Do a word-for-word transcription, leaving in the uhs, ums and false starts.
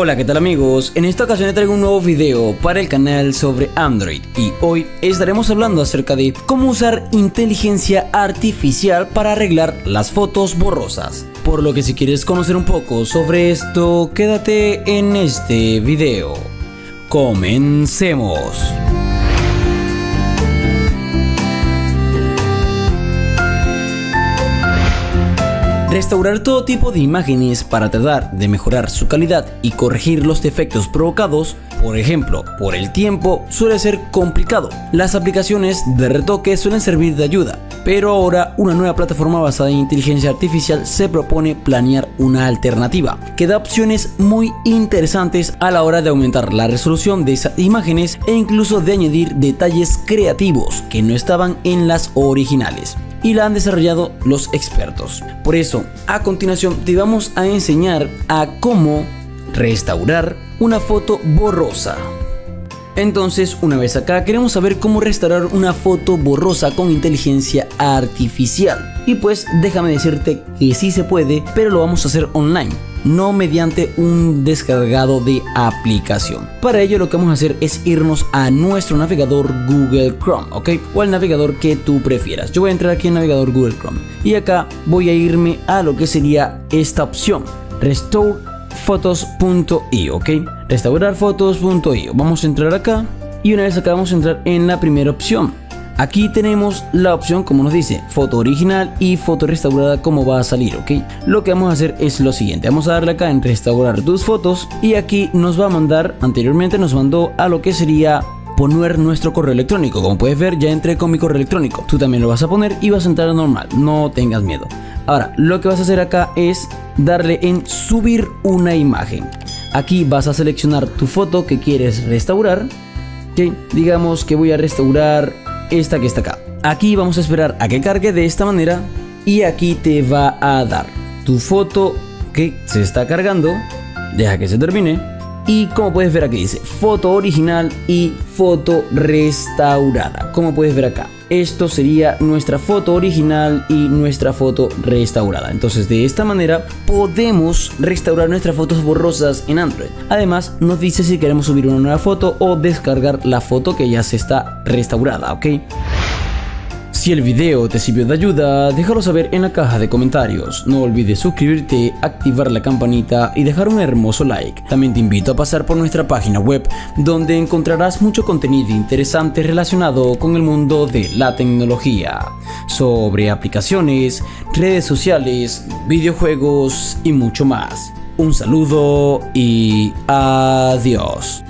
Hola, ¿qué tal amigos? En esta ocasión traigo un nuevo video para el canal sobre Android y hoy estaremos hablando acerca de cómo usar inteligencia artificial para arreglar las fotos borrosas. Por lo que si quieres conocer un poco sobre esto, quédate en este video. ¡Comencemos! Restaurar todo tipo de imágenes para tratar de mejorar su calidad y corregir los defectos provocados, por ejemplo, por el tiempo, suele ser complicado. Las aplicaciones de retoque suelen servir de ayuda, pero ahora una nueva plataforma basada en inteligencia artificial se propone planear una alternativa que da opciones muy interesantes a la hora de aumentar la resolución de esas imágenes e incluso de añadir detalles creativos que no estaban en las originales. Y la han desarrollado los expertos. Por eso, a continuación te vamos a enseñar a cómo restaurar una foto borrosa. Entonces, una vez acá, queremos saber cómo restaurar una foto borrosa con inteligencia artificial. Y pues déjame decirte que sí se puede, pero lo vamos a hacer online, no mediante un descargado de aplicación. Para ello lo que vamos a hacer es irnos a nuestro navegador Google Chrome, ¿ok? O al navegador que tú prefieras. Yo voy a entrar aquí en el navegador Google Chrome y acá voy a irme a lo que sería esta opción, restore fotos punto i o, ¿ok? restaurar fotos punto i o. Vamos a entrar acá y una vez acá vamos a entrar en la primera opción. Aquí tenemos la opción, como nos dice, foto original y foto restaurada, como va a salir, ¿ok? Lo que vamos a hacer es lo siguiente, vamos a darle acá en restaurar tus fotos y aquí nos va a mandar, anteriormente nos mandó a lo que sería poner nuestro correo electrónico. Como puedes ver, ya entré con mi correo electrónico, tú también lo vas a poner y vas a entrar normal, no tengas miedo. Ahora, lo que vas a hacer acá es darle en subir una imagen. Aquí vas a seleccionar tu foto que quieres restaurar, ¿ok? Digamos que voy a restaurar esta que está acá. Aquí vamos a esperar a que cargue de esta manera y aquí te va a dar tu foto que se está cargando. Deja que se termine y como puedes ver aquí dice foto original y foto restaurada. Como puedes ver acá, esto sería nuestra foto original y nuestra foto restaurada. Entonces de esta manera podemos restaurar nuestras fotos borrosas en Android. Además nos dice si queremos subir una nueva foto o descargar la foto que ya se está restaurada, ¿ok? Si el video te sirvió de ayuda, déjalo saber en la caja de comentarios. No olvides suscribirte, activar la campanita y dejar un hermoso like. También te invito a pasar por nuestra página web, donde encontrarás mucho contenido interesante relacionado con el mundo de la tecnología, sobre aplicaciones, redes sociales, videojuegos y mucho más. Un saludo y adiós.